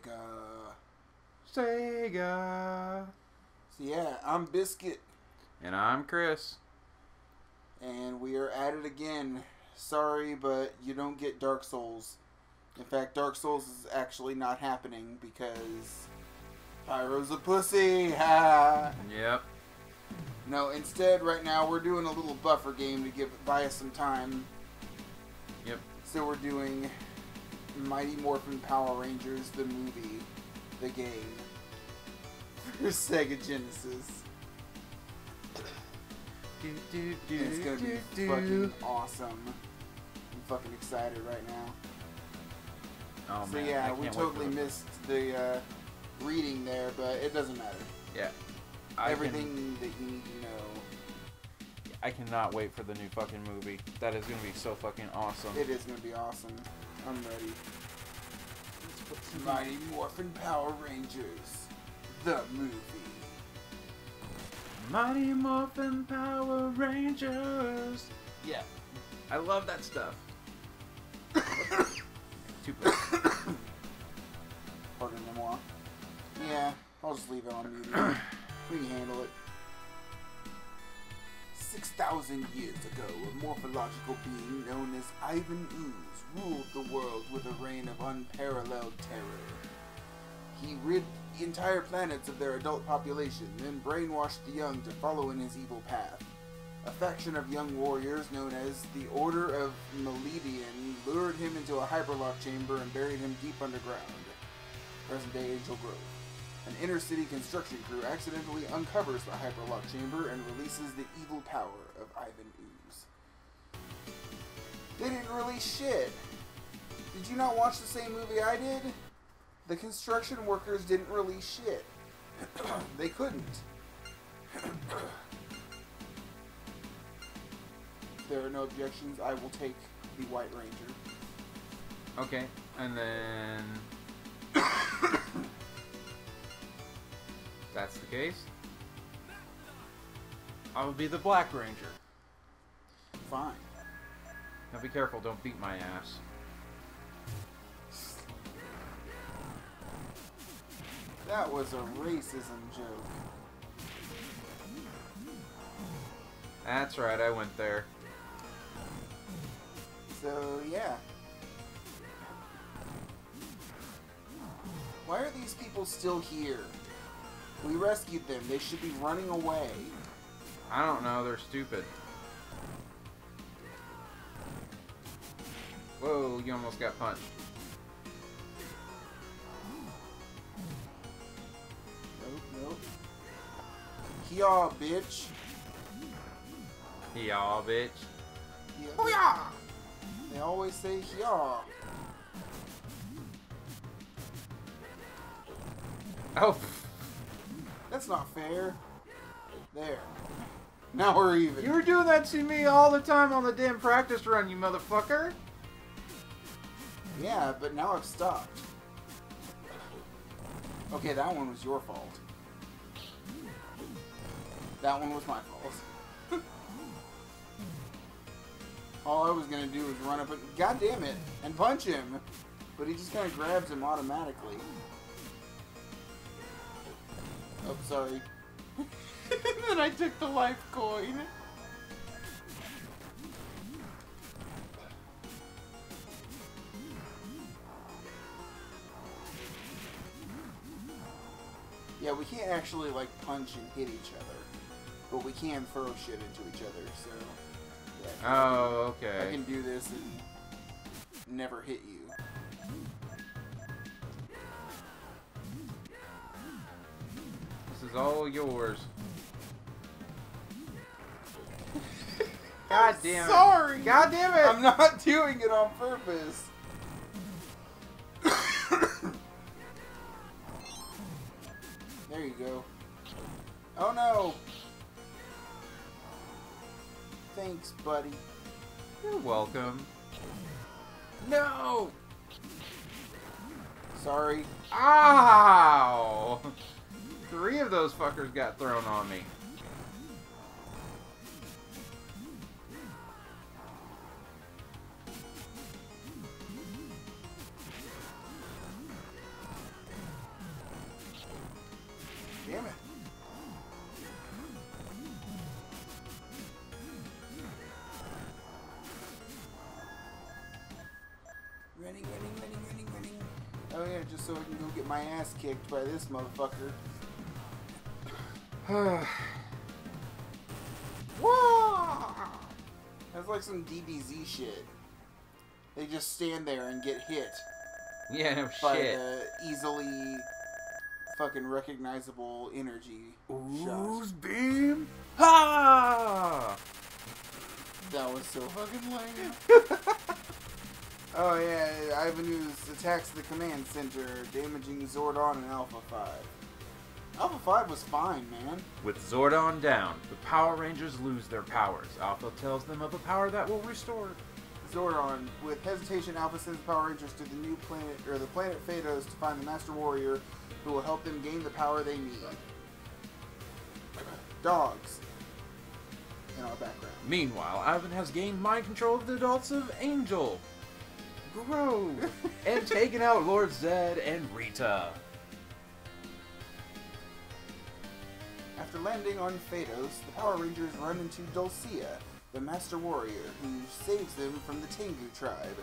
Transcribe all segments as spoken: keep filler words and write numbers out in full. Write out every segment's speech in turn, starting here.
Sega. Sega. So yeah, I'm Biscuit. And I'm Chris. And we are at it again. Sorry, but you don't get Dark Souls. In fact, Dark Souls is actually not happening because Pyro's a pussy. Ha! Yep. No, instead, right now, we're doing a little buffer game to give buy us some time. Yep. So we're doing Mighty Morphin Power Rangers, the movie, the game, for Sega Genesis. Do, do, do, and it's gonna do, be do. fucking awesome. I'm fucking excited right now. Oh, so man, yeah, we totally missed the uh, reading there, but it doesn't matter. Yeah. I Everything can, that you need to know. I cannot wait for the new fucking movie. That is gonna be so fucking awesome. It is gonna be awesome. I'm ready. Let's put some Mighty Morphin Power Rangers, the movie. Mighty Morphin Power Rangers. Yeah, I love that stuff. Stupid. Pardon the moi. Yeah, I'll just leave it on mute. We can handle it. Six thousand years ago, a morphological being known as Ivan Ooze ruled the world with a reign of unparalleled terror. He rid entire planets of their adult population, then brainwashed the young to follow in his evil path. A faction of young warriors known as the Order of Meledian lured him into a hyperlock chamber and buried him deep underground. Present-day Angel Grove. An inner-city construction crew accidentally uncovers the hyperlock chamber and releases the evil power of Ivan Ooze. They didn't release shit! Did you not watch the same movie I did? The construction workers didn't release shit. They couldn't. There are no objections. I will take the White Ranger. Okay, and then... that's the case. I will be the Black Ranger. Fine. Now be careful, don't beat my ass. That was a racism joke. That's right, I went there. So, yeah. Why are these people still here? We rescued them. They should be running away. I don't know. They're stupid. Whoa, you almost got punched. Nope, nope. Hee-yaw, bitch. Hee-yaw, bitch. Hee-yaw! They always say hee-yaw. Oh, that's not fair. There. Now we're even. You were doing that to me all the time on the damn practice run, you motherfucker. Yeah, but now I've stopped. Okay, that one was your fault. That one was my fault. All I was gonna do was run up and... god damn it! And punch him! But he just kind of grabs him automatically. Oh, sorry. And then I took the life coin. Yeah, we can't actually, like, punch and hit each other. But we can throw shit into each other, so... yeah, oh, okay. I can do this and never hit you. This is all yours. God damn it. Sorry! God damn it! I'm not doing it on purpose. There you go. Oh no! Thanks, buddy. You're welcome. No! Sorry. Ow! Three of those fuckers got thrown on me. running, running, running, running, running. Oh yeah, just so I can go get my ass kicked by this motherfucker. Whoa! That's like some D B Z shit. They just stand there and get hit. Yeah, no by shit. The easily fucking recognizable energy. Ooze beam! Ha! That was so fucking lame. Oh yeah, Ivan Ooze attacks the command center, damaging Zordon and Alpha five. Alpha five was fine, man. With Zordon down, the Power Rangers lose their powers. Alpha tells them of a power that will restore Zordon. With hesitation, Alpha sends the Power Rangers to the new planet, or the planet Phaedos, to find the Master Warrior, who will help them gain the power they need. Dogs in our background. Meanwhile, Ivan has gained mind control of the adults of Angel Grove and taken out Lord Zed and Rita. After landing on Phaedos, the Power Rangers run into Dulcia, the Master Warrior, who saves them from the Tengu tribe.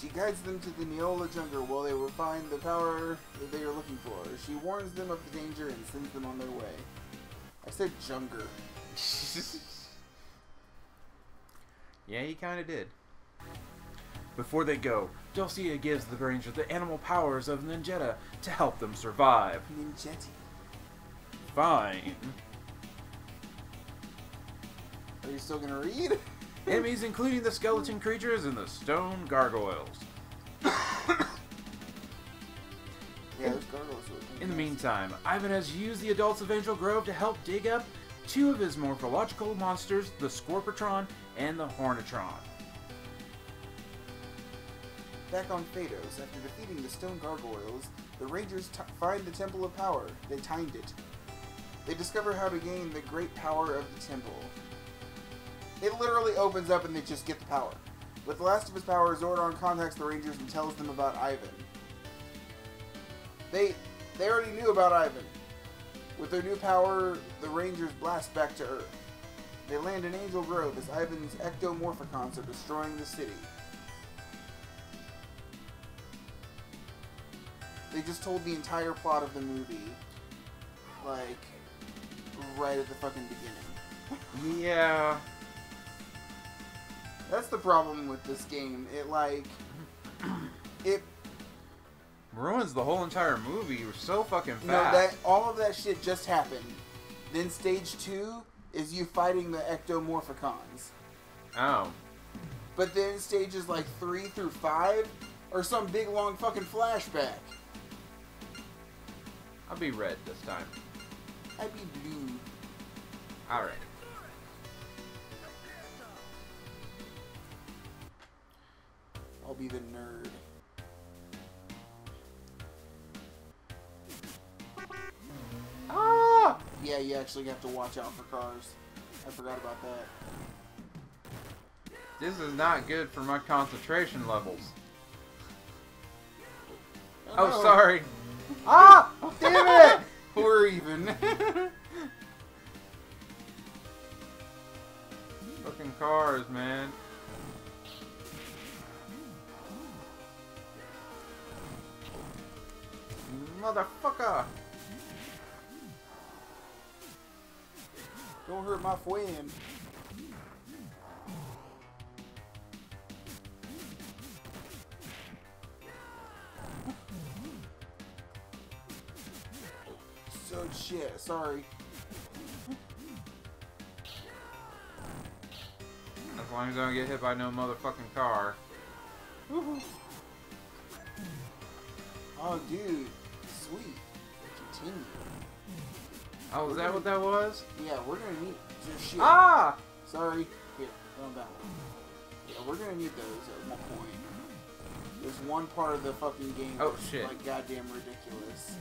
She guides them to the Neola Jungle while they will find the power that they are looking for. She warns them of the danger and sends them on their way. I said Junger. Yeah, he kinda did. Before they go, Dulcia gives the Ranger the animal powers of Ninjetti to help them survive. Ninjetti. Fine. Are you still gonna read? Enemies including the skeleton creatures and the stone gargoyles. Yeah, those gargoyles were in the meantime, Ivan has used the adults of Angel Grove to help dig up two of his morphological monsters, the Scorpitron and the Hornitron. Back on Phaedos, after defeating the stone gargoyles, the Rangers t find the Temple of Power. They timed it. They discover how to gain the great power of the temple. It literally opens up and they just get the power. With the last of his power, Zordon contacts the Rangers and tells them about Ivan. They they already knew about Ivan. With their new power, the Rangers blast back to Earth. They land in Angel Grove as Ivan's ectomorphicons are destroying the city. They just told the entire plot of the movie, like, right at the fucking beginning. Yeah. That's the problem with this game. It, like, it... ruins the whole entire movie so fucking fast. No, that, all of that shit just happened. Then stage two is you fighting the ectomorphicons. Oh. But then stages, like, three through five are some big, long fucking flashback. I'll be red this time. I'd be blue. Alright. I'll be the nerd. Ah! Yeah, you actually have to watch out for cars. I forgot about that. This is not good for my concentration levels. Oh, oh sorry. Ah! Damn it! We're even. Fucking cars, man. Motherfucker! Don't hurt my friend. So shit, sorry. As long as I don't get hit by no motherfucking car. Woohoo! Oh dude. Sweet. Continue. Oh, is that what that was? Yeah, we're gonna need your shit. Ah! Sorry. Here, on that one. Yeah, we're gonna need those at one point. There's one part of the fucking game oh, that's shit. like goddamn ridiculous.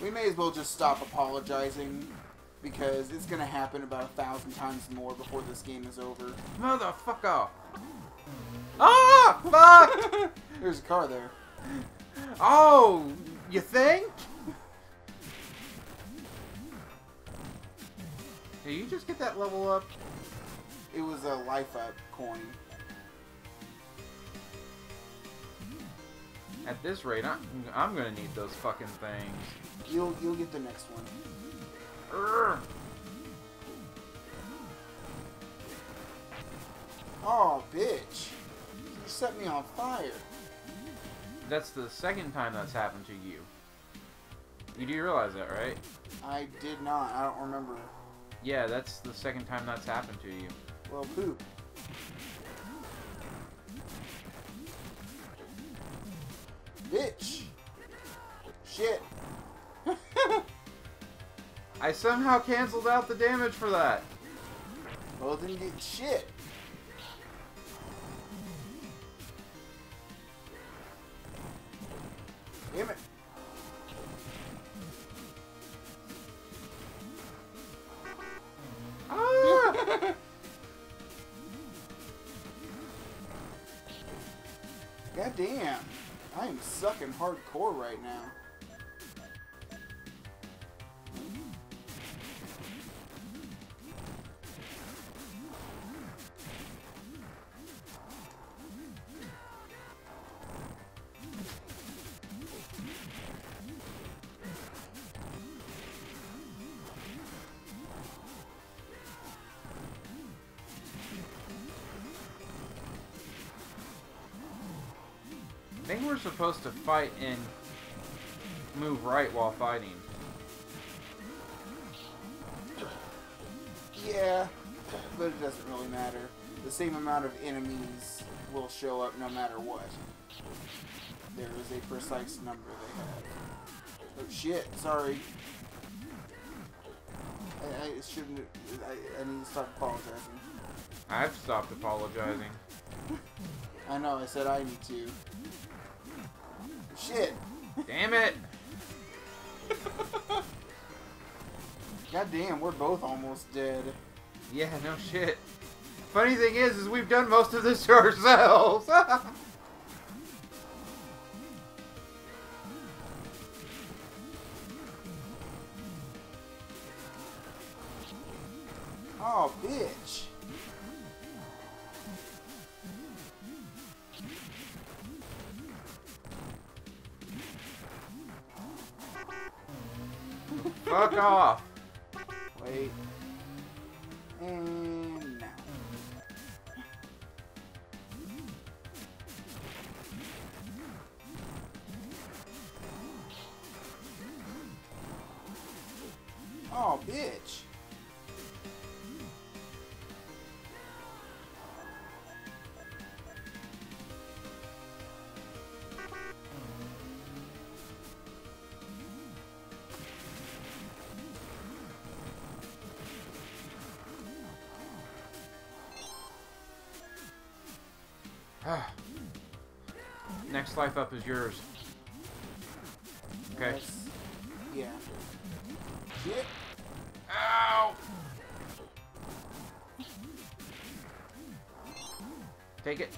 We may as well just stop apologizing because it's gonna happen about a thousand times more before this game is over. Motherfucker! Ah! Fuck! There's a car there. Oh, you think? Did you just get that level up? It was a life up coin. At this rate, I'm, I'm gonna need those fucking things. You'll you'll get the next one. Urgh. Oh, bitch! You set me on fire. That's the second time that's happened to you. You do realize that, right? I did not. I don't remember. Yeah, that's the second time that's happened to you. Well, poop. Bitch! Shit! I somehow canceled out the damage for that! Well, then you did shit! Damn it! Ah! God damn! I am sucking hardcore right now. I think we're supposed to fight and move right while fighting. Yeah, but it doesn't really matter. The same amount of enemies will show up no matter what. There is a precise number they have. Oh shit, sorry. I, I shouldn't... I, I need to stop apologizing. I've stopped apologizing. I know, I said I need to. Shit! Damn it! God damn, we're both almost dead. Yeah, no shit. Funny thing is, is we've done most of this to ourselves! Oh, bitch! Fuck off! Wait. And now. Oh, bitch! Next life up is yours. Okay. Yes. Yeah. Shit. Ow! Take it.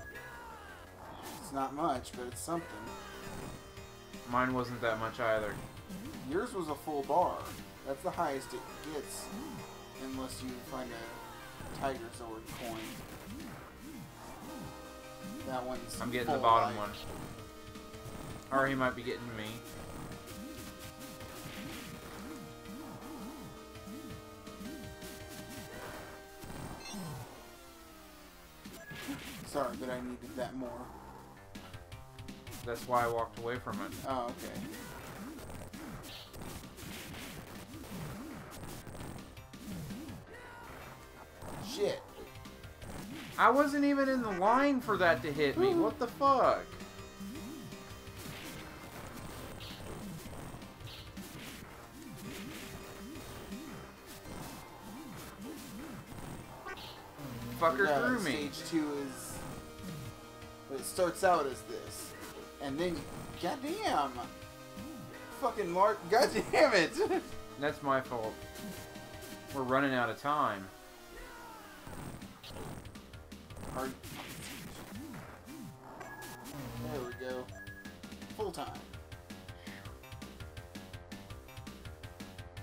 It's not much, but it's something. Mine wasn't that much either. Yours was a full bar. That's the highest it gets, unless you find a Tigerzord coin. That one's I'm getting the bottom life. one. Or he might be getting me. Sorry, but I needed that more. That's why I walked away from it. Oh, okay. Shit. I wasn't even in the line for that to hit me. What the fuck? Fucker yeah, threw me. Stage two is... It starts out as this. And then... Goddamn! Fucking Mark... Goddamn it! That's my fault. We're running out of time. There we go. Full time.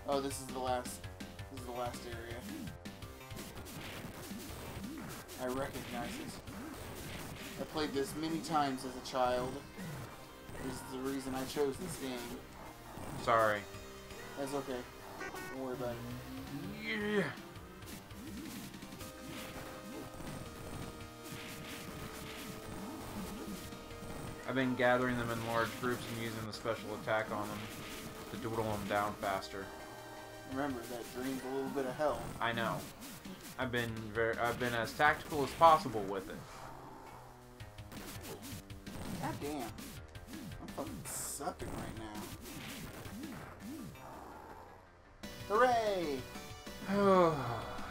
Oh, this is the last. This is the last area. I recognize it. I played this many times as a child. is the reason I chose this game. Sorry. That's okay. Don't worry about it. Yeah. I've been gathering them in large groups and using the special attack on them to doodle them down faster. Remember that dream's a little bit of hell. I know. I've been very. I've been as tactical as possible with it. God damn! I'm fucking sucking right now. Hooray!